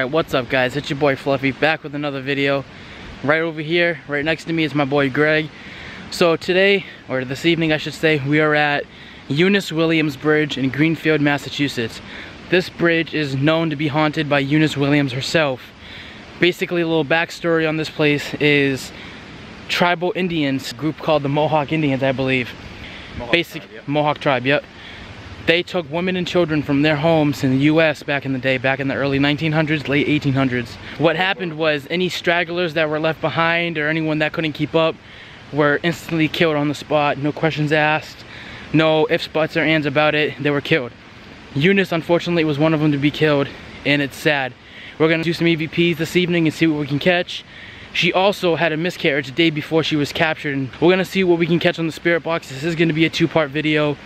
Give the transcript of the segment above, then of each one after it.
Alright, what's up guys, it's your boy Fluffy back with another video. Right over here, right next to me is my boy Greg. So today, or this evening I should say, we are at Eunice Williams Bridge in Greenfield, Massachusetts. This bridge is known to be haunted by Eunice Williams herself. Basically, a little backstory on this place is tribal Indians, a group called the Mohawk Indians, I believe. Mohawk tribe, yep. They took women and children from their homes in the U.S. back in the day, back in the early 1900s, late 1800s. What happened was any stragglers that were left behind or anyone that couldn't keep up were instantly killed on the spot. No questions asked, no ifs, buts, or ands about it. They were killed. Eunice, unfortunately, was one of them to be killed, and it's sad. We're going to do some EVPs this evening and see what we can catch. She also had a miscarriage the day before she was captured, and we're going to see what we can catch on the spirit box. This is going to be a two-part video.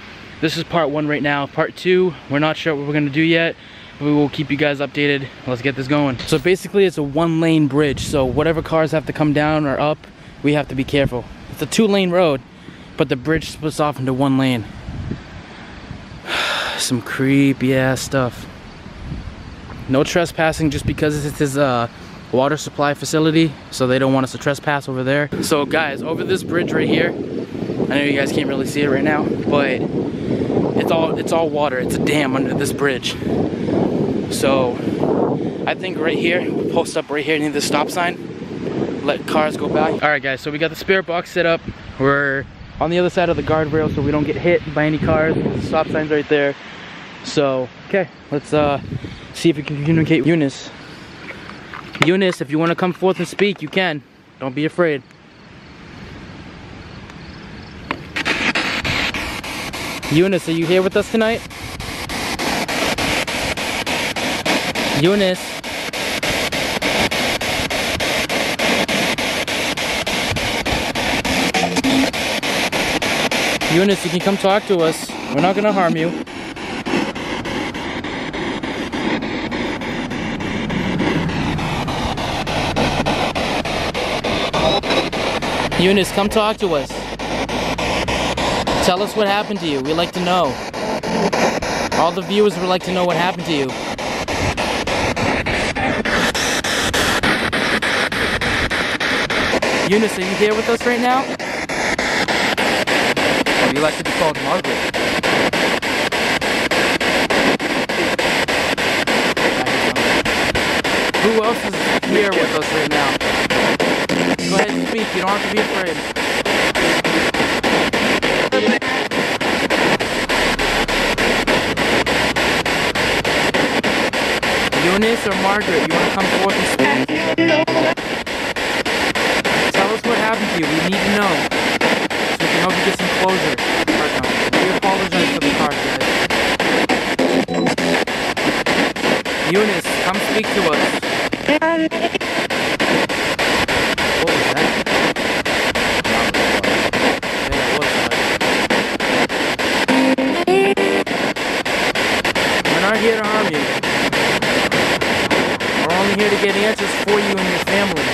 This is part one right now. Part two, we're not sure what we're gonna do yet, but we will keep you guys updated. Let's get this going. So basically it's a one-lane bridge, so whatever cars have to come down or up, we have to be careful. It's a two-lane road, but the bridge splits off into one lane. Some creepy ass stuff. No trespassing just because it is a water supply facility, so they don't want us to trespass over there. So guys, over this bridge right here, I know you guys can't really see it right now, but it's all water. It's a dam under this bridge. So I think right here, we'll post up right here near the stop sign, let cars go by. Alright guys, so we got the spirit box set up. We're on the other side of the guardrail so we don't get hit by any cars. The stop sign's right there. So, okay, let's see if we can communicate with Eunice. Eunice, if you want to come forth and speak, you can. Don't be afraid. Eunice, are you here with us tonight? Eunice? Eunice, you can come talk to us. We're not gonna harm you. Eunice, come talk to us. Tell us what happened to you. We'd like to know. All the viewers would like to know what happened to you. Eunice, are you here with us right now? Oh, you like to be called Margaret. Who else is here with us right now? Go ahead and speak. You don't have to be afraid. Eunice or Margaret, you want to come forth and speak? Tell us what happened to you. We need to know, so we can help you get some closure. We apologize for the car today. Eunice, come speak to us. What was that? Yeah, that was. We're not here to harm you. I'm here to get answers for you and your family.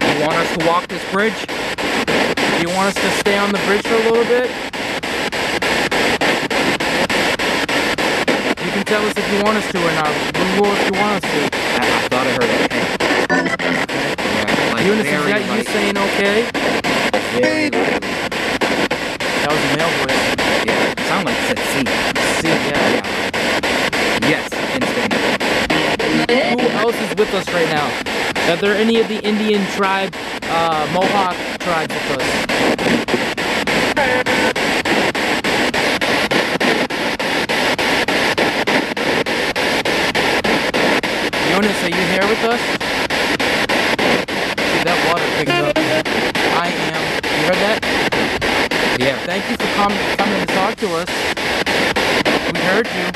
You want us to walk this bridge? You want us to stay on the bridge for a little bit? You can tell us if you want us to or not. We will if you want us to. I thought I heard it. Okay. Eunice, is that you saying okay? That was a male voice. Yeah, it sounded like it said C. C, yeah. Yes, insane. Who else is with us right now? Are there any of the Indian tribe, Mohawk tribe with us? Jonas, are you here with us? See, that water picked up. I am. You heard that? Yeah. Thank you for coming to talk to us. We heard you.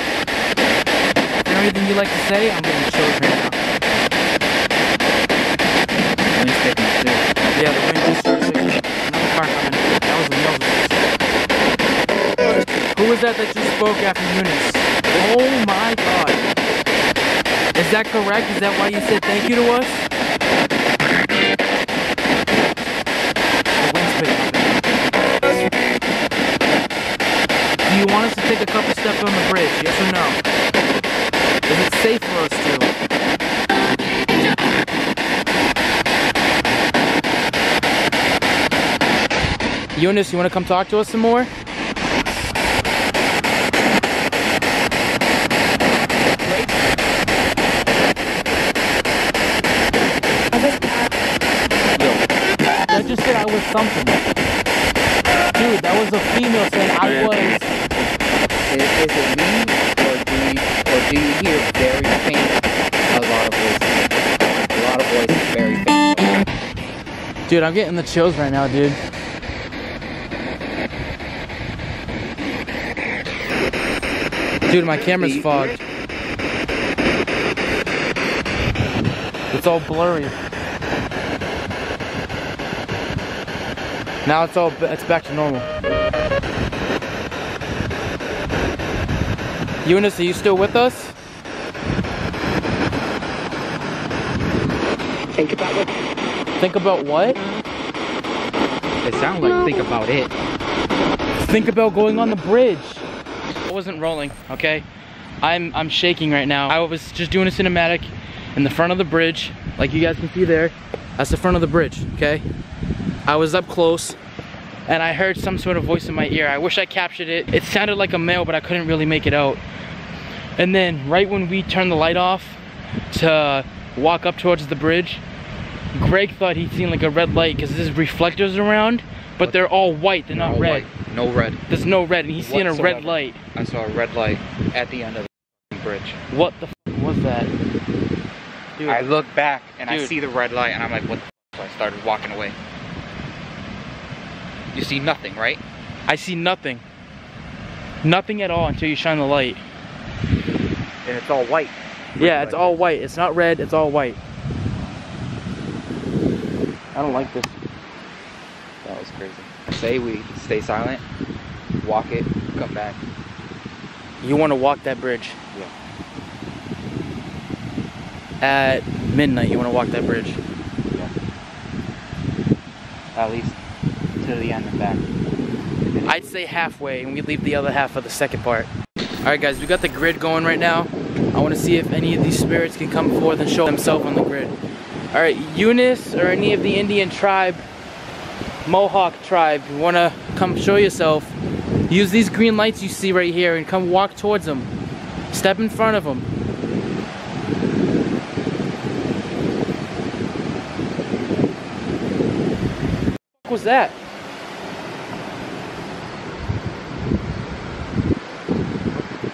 Anything you like to say, I'm going to chill right now. The wind's picking up too. Yeah, the wind just started picking up. Another car coming. That was a male voice. Who was that just spoke after Eunice? Oh my god. Is that correct? Is that why you said thank you to us? The wind's picking up. Do you want us to take a couple steps on the bridge, yes or no? Is it safe for us to? Eunice, you want to come talk to us some more? I just said I was something. Dude, that was a female saying I was. Is it me, or do you hear very faint a lot of voices? A lot of voices very faint. Dude, I'm getting the chills right now, dude. Dude, my camera's fogged. It's all blurry. Now it's back to normal. Eunice, are you still with us? Think about what? Think about what? It sounds like think about it. Think about going on the bridge. I wasn't rolling, okay? I'm shaking right now. I was just doing a cinematic in the front of the bridge, like you guys can see there. That's the front of the bridge, okay? I was up close and I heard some sort of voice in my ear. I wish I captured it. It sounded like a male, but I couldn't really make it out. And then right when we turned the light off to walk up towards the bridge, Greg thought he'd seen like a red light because there's reflectors around, but they're all white, they're not red. No red. There's no red, and he's seeing a red light. I saw a red light at the end of the bridge. What the f was that? Dude. I look back and I see the red light and I'm like, what the f? I started walking away. You see nothing, right? I see nothing. Nothing at all until you shine the light. And it's all white. Yeah, it's all white. It's not red, it's all white. I don't like this. That was crazy. Say we stay silent, walk it, come back. You want to walk that bridge? Yeah. At midnight, you want to walk that bridge? Yeah. At least. To the end and back. I'd say halfway, and we leave the other half of the second part. Alright guys, we got the grid going right now. I want to see if any of these spirits can come forth and show themselves on the grid. Alright, Eunice or any of the Indian tribe, Mohawk tribe, you want to come show yourself, use these green lights you see right here and come walk towards them. Step in front of them. What was that?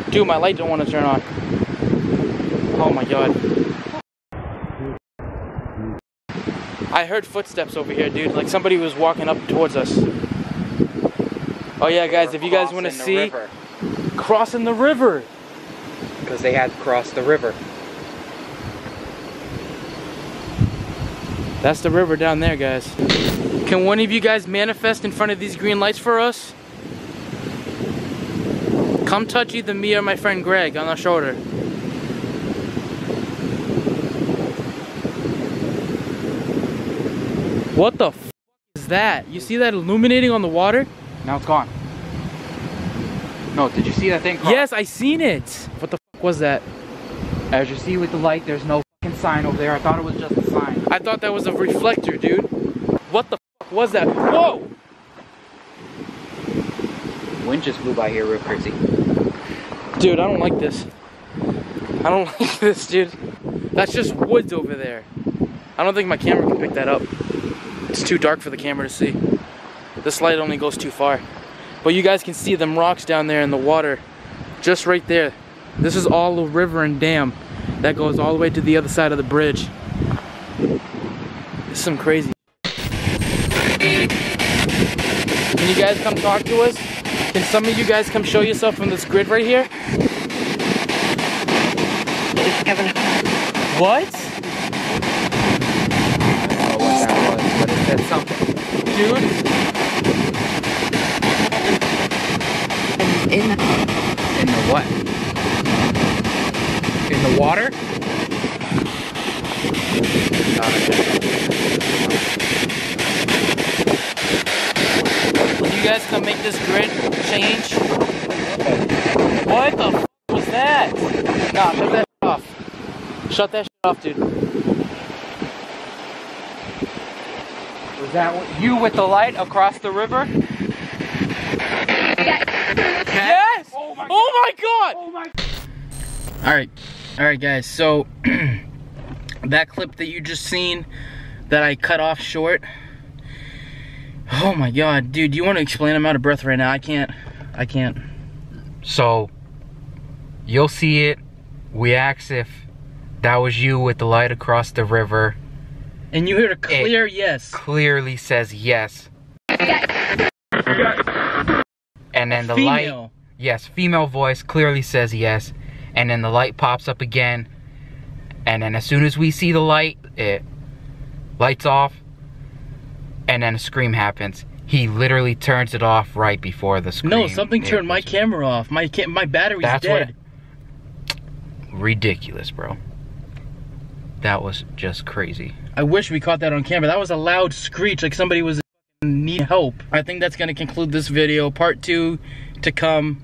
Dude, my light don't want to turn on. Oh my god. I heard footsteps over here, dude. Like somebody was walking up towards us. Oh yeah, guys, if you guys want to see... River. Crossing the river! Because they had crossed the river. That's the river down there, guys. Can one of you guys manifest in front of these green lights for us? Come touch either me or my friend Greg on our shoulder. What the f is that? You see that illuminating on the water? Now it's gone. No, did you see that thing? Carl? Yes, I seen it. What the f was that? As you see with the light, there's no f***ing sign over there. I thought it was just a sign. I thought that was a reflector, dude. What the f was that? Whoa! Wind just blew by here real crazy. Dude, I don't like this. I don't like this, dude. That's just woods over there. I don't think my camera can pick that up. It's too dark for the camera to see. This light only goes too far. But you guys can see them rocks down there in the water. Just right there. This is all a river and dam that goes all the way to the other side of the bridge. This is some crazy. Can you guys come talk to us? Can some of you guys come show yourself from this grid right here? What? I don't know what that was, but it said something. Dude? In the what? In the water? Can you guys come make this grid change? What the f was that? Nah, shut that shit off. Shut that shit off, dude. Was that you with the light across the river? Yes! Oh my god! Oh my god! Oh my god. All right guys, so that clip that you just seen that I cut off short. Oh my god, dude, do you want to explain? I'm out of breath right now. I can't. So you'll see it. We asked if that was you with the light across the river. And you heard a clear yes. Clearly says yes. And then the female light, yes, female voice clearly says yes. And then the light pops up again. And then as soon as we see the light, it lights off. And then a scream happens. He literally turns it off right before the scream. No, something turned my camera off. My battery's dead. Ridiculous, bro. That was just crazy. I wish we caught that on camera. That was a loud screech, like somebody was need help. I think that's gonna conclude this video. Part 2 to come.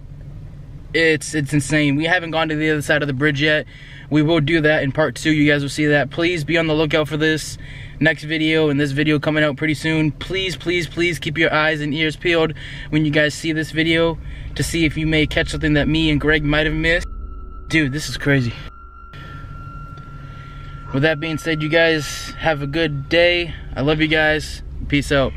It's insane. We haven't gone to the other side of the bridge yet. We will do that in part 2. You guys will see that. Please be on the lookout for this next video and this video coming out pretty soon. Please, please, please keep your eyes and ears peeled when you guys see this video to see if you may catch something that me and Greg might have missed. Dude, this is crazy. With that being said, you guys have a good day. I love you guys. Peace out.